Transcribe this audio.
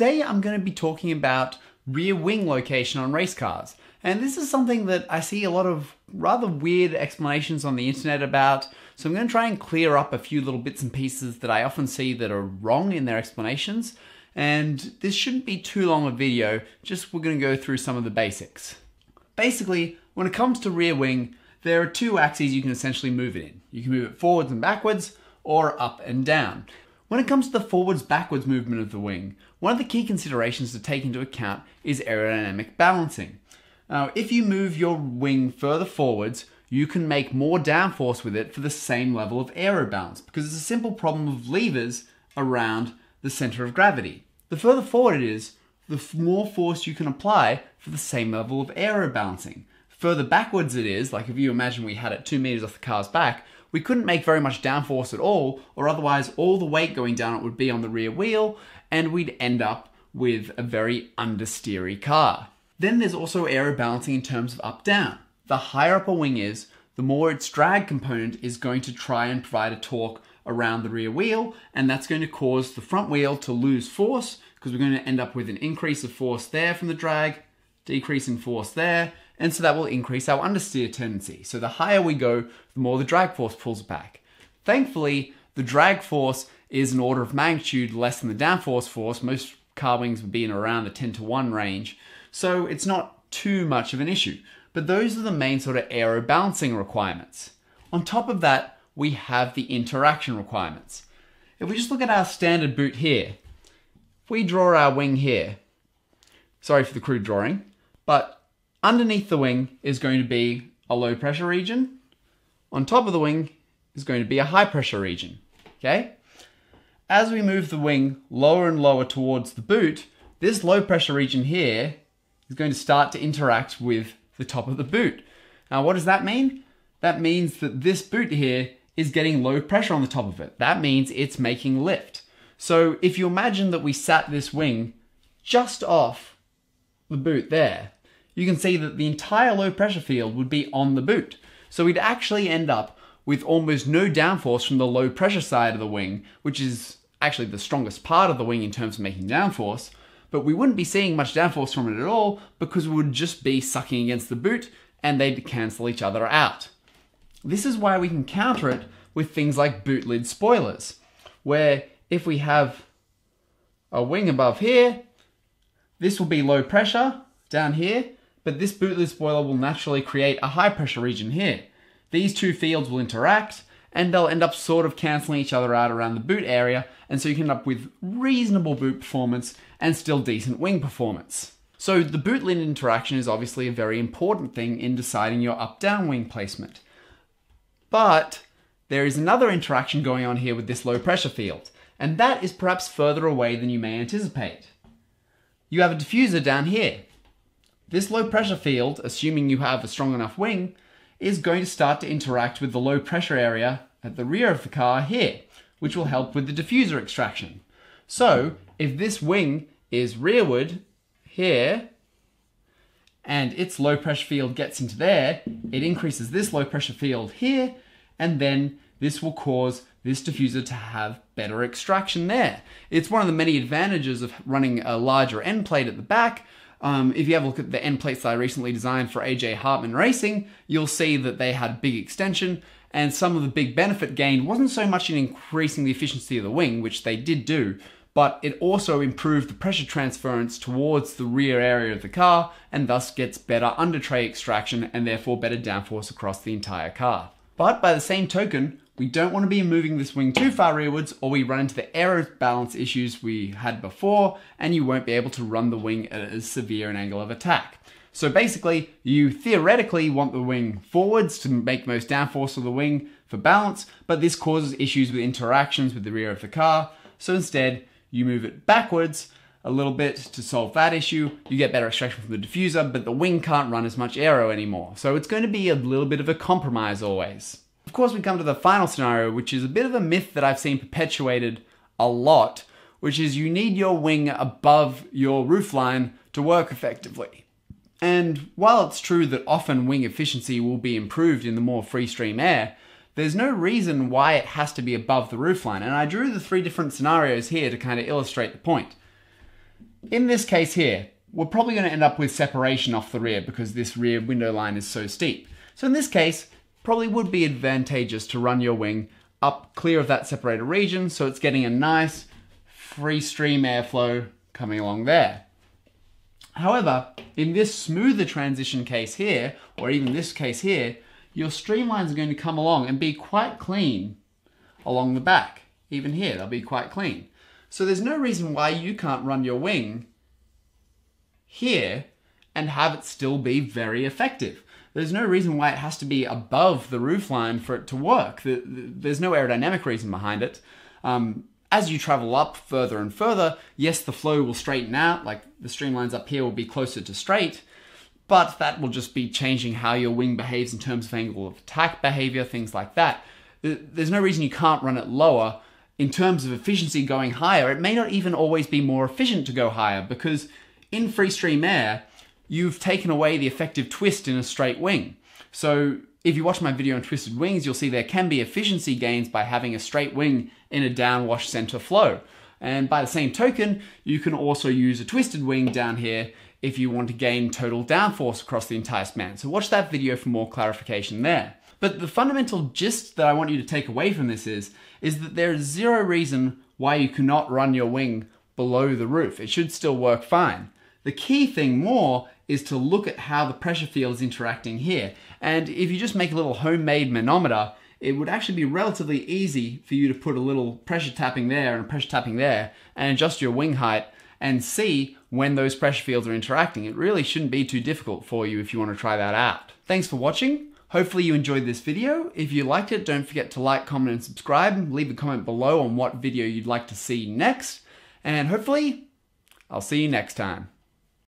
Today I'm going to be talking about rear wing location on race cars, and this is something that I see a lot of rather weird explanations on the internet about, so I'm going to try and clear up a few little bits and pieces that I often see that are wrong in their explanations, and this shouldn't be too long a video, just we're going to go through some of the basics. Basically, when it comes to rear wing, there are two axes you can essentially move it in. You can move it forwards and backwards, or up and down. When it comes to the forwards-backwards movement of the wing, one of the key considerations to take into account is aerodynamic balancing. Now, if you move your wing further forwards, you can make more downforce with it for the same level of aero balance, because it's a simple problem of levers around the center of gravity. The further forward it is, the more force you can apply for the same level of aero balancing. Further backwards it is, like if you imagine we had it 2 meters off the car's back, we couldn't make very much downforce at all, or otherwise all the weight going down it would be on the rear wheel, and we'd end up with a very understeery car. Then there's also aero balancing in terms of up-down. The higher up a wing is, the more its drag component is going to try and provide a torque around the rear wheel, and that's going to cause the front wheel to lose force, because we're going to end up with an increase of force there from the drag, decrease in force there, and so that will increase our understeer tendency. So the higher we go, the more the drag force pulls back. Thankfully, the drag force is an order of magnitude less than the downforce force. Most car wings would be in around the 10-to-1 range, so it's not too much of an issue. But those are the main sort of aero balancing requirements. On top of that, we have the interaction requirements. If we just look at our standard boot here, if we draw our wing here, sorry for the crude drawing, but underneath the wing is going to be a low pressure region. On top of the wing is going to be a high pressure region, okay? As we move the wing lower and lower towards the boot, this low pressure region here is going to start to interact with the top of the boot. Now, what does that mean? That means that this boot here is getting low pressure on the top of it. That means it's making lift. So if you imagine that we sat this wing just off the boot there, you can see that the entire low pressure field would be on the boot. So we'd actually end up with almost no downforce from the low pressure side of the wing, which is actually the strongest part of the wing in terms of making downforce, but we wouldn't be seeing much downforce from it at all because we would just be sucking against the boot and they'd cancel each other out. This is why we can counter it with things like boot lid spoilers, where if we have a wing above here, this will be low pressure down here, but this boot lid spoiler will naturally create a high pressure region here. These two fields will interact and they'll end up sort of cancelling each other out around the boot area, and so you can end up with reasonable boot performance and still decent wing performance. So the boot lid interaction is obviously a very important thing in deciding your up-down wing placement. But there is another interaction going on here with this low pressure field, and that is perhaps further away than you may anticipate. You have a diffuser down here. This low pressure field, assuming you have a strong enough wing, is going to start to interact with the low pressure area at the rear of the car here, which will help with the diffuser extraction. So if this wing is rearward here, and its low pressure field gets into there, it increases this low pressure field here, and then this will cause this diffuser to have better extraction there. It's one of the many advantages of running a larger end plate at the back. If you have a look at the end plates that I recently designed for AJ Hartman Racing, you'll see that they had big extension, and some of the big benefit gained wasn't so much in increasing the efficiency of the wing, which they did do, but it also improved the pressure transference towards the rear area of the car, and thus gets better under tray extraction and therefore better downforce across the entire car. But by the same token, we don't want to be moving this wing too far rearwards, or we run into the aero balance issues we had before, and you won't be able to run the wing at as severe an angle of attack. So basically, you theoretically want the wing forwards to make most downforce of the wing for balance, but this causes issues with interactions with the rear of the car. So instead, you move it backwards a little bit to solve that issue. You get better extraction from the diffuser, but the wing can't run as much aero anymore. So it's going to be a little bit of a compromise always. Of course, we come to the final scenario, which is a bit of a myth that I've seen perpetuated a lot, which is you need your wing above your roofline to work effectively. And while it's true that often wing efficiency will be improved in the more free stream air, there's no reason why it has to be above the roofline. And I drew the three different scenarios here to kind of illustrate the point. In this case here, we're probably going to end up with separation off the rear because this rear window line is so steep. So in this case, probably would be advantageous to run your wing up clear of that separated region so it's getting a nice free stream airflow coming along there. However, in this smoother transition case here, or even this case here, your streamlines are going to come along and be quite clean along the back. Even here, they'll be quite clean. So there's no reason why you can't run your wing here and have it still be very effective. There's no reason why it has to be above the roofline for it to work. There's no aerodynamic reason behind it. As you travel up further and further, yes, the flow will straighten out, like the streamlines up here will be closer to straight, but that will just be changing how your wing behaves in terms of angle of attack behavior, things like that. There's no reason you can't run it lower. In terms of efficiency going higher, it may not even always be more efficient to go higher because in free stream air, you've taken away the effective twist in a straight wing. So if you watch my video on twisted wings, you'll see there can be efficiency gains by having a straight wing in a downwash center flow. And by the same token, you can also use a twisted wing down here if you want to gain total downforce across the entire span. So watch that video for more clarification there. But the fundamental gist that I want you to take away from this is that there is zero reason why you cannot run your wing below the roof. It should still work fine. The key thing more is to look at how the pressure field is interacting here. And if you just make a little homemade manometer, it would actually be relatively easy for you to put a little pressure tapping there and a pressure tapping there and adjust your wing height and see when those pressure fields are interacting. It really shouldn't be too difficult for you if you want to try that out. Thanks for watching. Hopefully you enjoyed this video. If you liked it, don't forget to like, comment, and subscribe. Leave a comment below on what video you'd like to see next. And hopefully, I'll see you next time.